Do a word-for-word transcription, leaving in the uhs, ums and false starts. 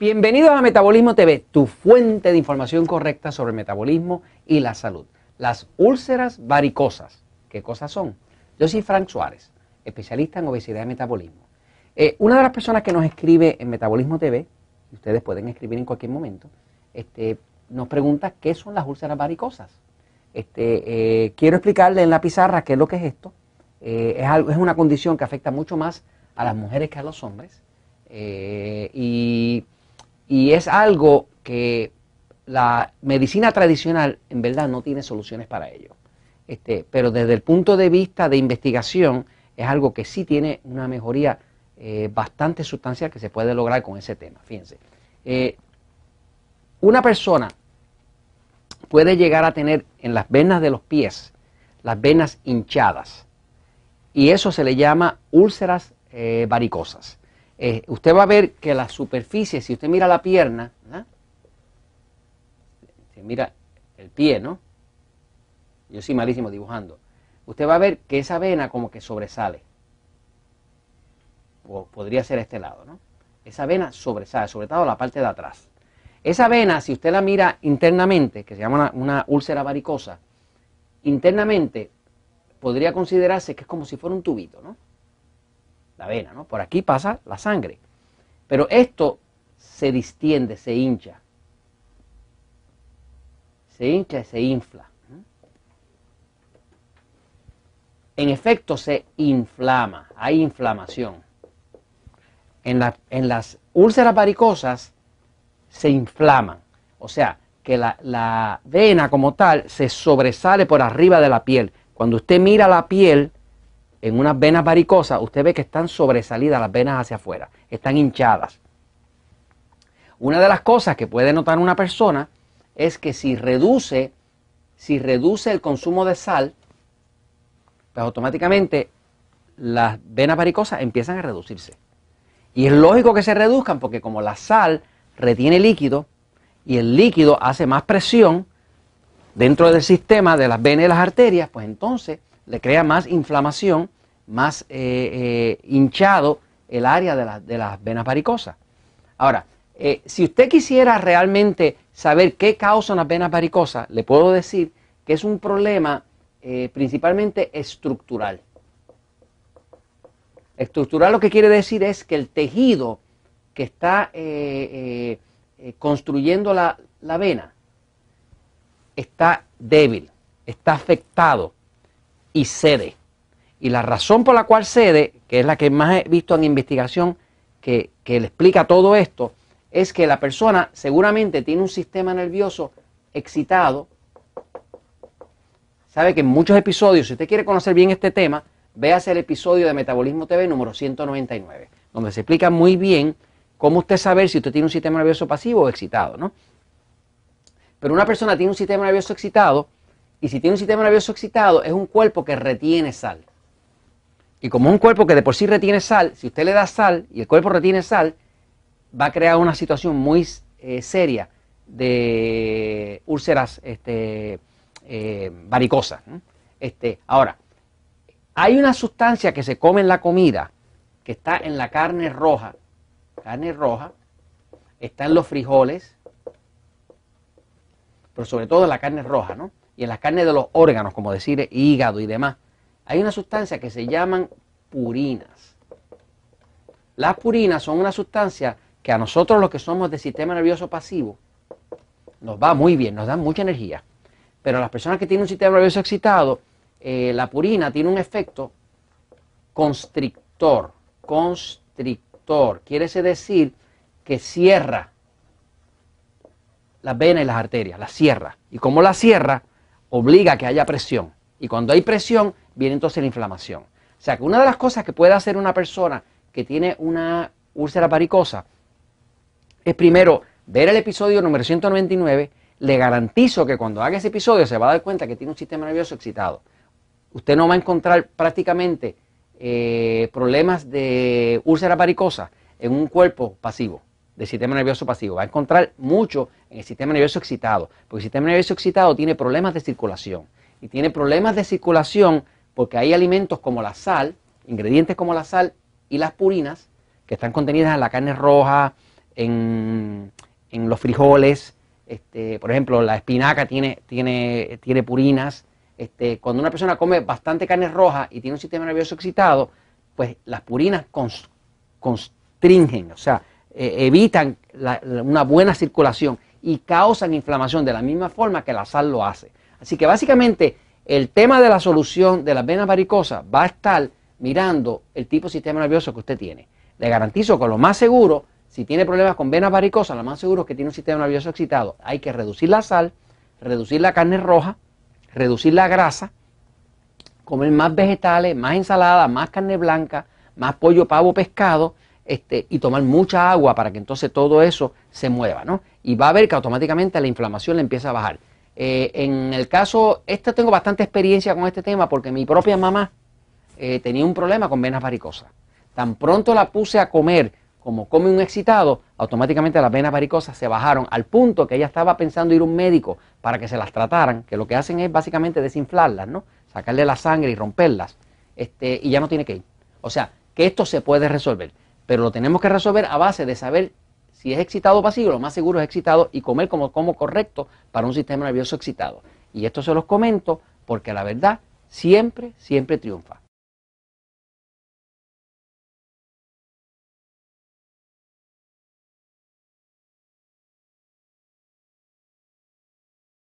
Bienvenidos a Metabolismo T V, tu fuente de información correcta sobre el metabolismo y la salud. Las úlceras varicosas, ¿qué cosas son? Yo soy Frank Suárez, especialista en obesidad y metabolismo. Eh, una de las personas que nos escribe en Metabolismo T V, y ustedes pueden escribir en cualquier momento, este, nos pregunta qué son las úlceras varicosas. Este, eh, quiero explicarle en la pizarra qué es lo que es esto. Eh, es, algo, es una condición que afecta mucho más a las mujeres que a los hombres. Eh, y... Y es algo que la medicina tradicional en verdad no tiene soluciones para ello. Este, pero desde el punto de vista de investigación es algo que sí tiene una mejoría eh, bastante sustancial que se puede lograr con ese tema. Fíjense, eh, una persona puede llegar a tener en las venas de los pies las venas hinchadas y eso se le llama úlceras eh, varicosas. Eh, usted va a ver que la superficie, si usted mira la pierna, ¿verdad? Si mira el pie, ¿no? Yo soy malísimo dibujando. Usted va a ver que esa vena como que sobresale. O podría ser este lado, ¿no? Esa vena sobresale, sobre todo la parte de atrás. Esa vena, si usted la mira internamente, que se llama una, una úlcera varicosa, internamente podría considerarse que es como si fuera un tubito, ¿no? La vena, ¿no? Por aquí pasa la sangre. Pero esto se distiende, se hincha. Se hincha y se infla. En efecto, se inflama. Hay inflamación. En, la, en las úlceras varicosas se inflaman. O sea, que la, la vena como tal se sobresale por arriba de la piel. Cuando usted mira la piel, en unas venas varicosas, usted ve que están sobresalidas las venas hacia afuera, están hinchadas. Una de las cosas que puede notar una persona es que si reduce, si reduce el consumo de sal, pues automáticamente las venas varicosas empiezan a reducirse. Y es lógico que se reduzcan porque como la sal retiene líquido y el líquido hace más presión dentro del sistema de las venas y las arterias, pues entonces le crea más inflamación, más eh, eh, hinchado el área de, la, de las venas varicosas. Ahora, eh, si usted quisiera realmente saber qué causan las venas varicosas, le puedo decir que es un problema eh, principalmente estructural. Estructural lo que quiere decir es que el tejido que está eh, eh, eh, construyendo la, la vena está débil, está afectado y cede. Y la razón por la cual cede, que es la que más he visto en investigación que, que le explica todo esto, es que la persona seguramente tiene un sistema nervioso excitado. Sabe que en muchos episodios, si usted quiere conocer bien este tema, véase el episodio de Metabolismo T V número ciento noventa y nueve, donde se explica muy bien cómo usted saber si usted tiene un sistema nervioso pasivo o excitado, ¿no? Pero una persona tiene un sistema nervioso excitado. Y si tiene un sistema nervioso excitado, es un cuerpo que retiene sal. Y como es un cuerpo que de por sí retiene sal, si usted le da sal y el cuerpo retiene sal, va a crear una situación muy eh, seria de úlceras este, eh, varicosas. Este, ahora, hay una sustancia que se come en la comida, que está en la carne roja, carne roja, está en los frijoles, pero sobre todo en la carne roja, ¿no? Y en las carnes de los órganos, como decir hígado y demás, hay una sustancia que se llaman purinas. Las purinas son una sustancia que a nosotros los que somos de sistema nervioso pasivo nos va muy bien, nos dan mucha energía. Pero a las personas que tienen un sistema nervioso excitado, eh, la purina tiene un efecto constrictor, constrictor. Quiere decir que cierra las venas y las arterias, las cierra. Y como la cierra, obliga a que haya presión. Y cuando hay presión, viene entonces la inflamación. O sea que una de las cosas que puede hacer una persona que tiene una úlcera varicosa es primero ver el episodio número ciento noventa y nueve. Le garantizo que cuando haga ese episodio se va a dar cuenta que tiene un sistema nervioso excitado. Usted no va a encontrar prácticamente eh, problemas de úlcera varicosa en un cuerpo pasivo, del sistema nervioso pasivo. Va a encontrar mucho en el sistema nervioso excitado, porque el sistema nervioso excitado tiene problemas de circulación. Y tiene problemas de circulación porque hay alimentos como la sal, ingredientes como la sal y las purinas, que están contenidas en la carne roja, en, en los frijoles, este, por ejemplo, la espinaca tiene, tiene, tiene purinas. Este, cuando una persona come bastante carne roja y tiene un sistema nervioso excitado, pues las purinas constringen, o sea, eh, evitan la, la, una buena circulación y causan inflamación de la misma forma que la sal lo hace. Así que básicamente el tema de la solución de las venas varicosas va a estar mirando el tipo de sistema nervioso que usted tiene. Le garantizo que lo más seguro, si tiene problemas con venas varicosas, lo más seguro es que tiene un sistema nervioso excitado. Hay que reducir la sal, reducir la carne roja, reducir la grasa, comer más vegetales, más ensalada, más carne blanca, más pollo, pavo, pescado, este, y tomar mucha agua para que entonces todo eso se mueva, ¿no? Y va a ver que automáticamente la inflamación le empieza a bajar. Eh, en el caso, esto tengo bastante experiencia con este tema porque mi propia mamá eh, tenía un problema con venas varicosas. Tan pronto la puse a comer como come un excitado, automáticamente las venas varicosas se bajaron al punto que ella estaba pensando ir a un médico para que se las trataran, que lo que hacen es básicamente desinflarlas, ¿no? Sacarle la sangre y romperlas, este, y ya no tiene que ir. O sea, que esto se puede resolver, pero lo tenemos que resolver a base de saber si es excitado o pasivo. Lo más seguro es excitado y comer como, como correcto para un sistema nervioso excitado. Y esto se los comento porque la verdad siempre, siempre triunfa.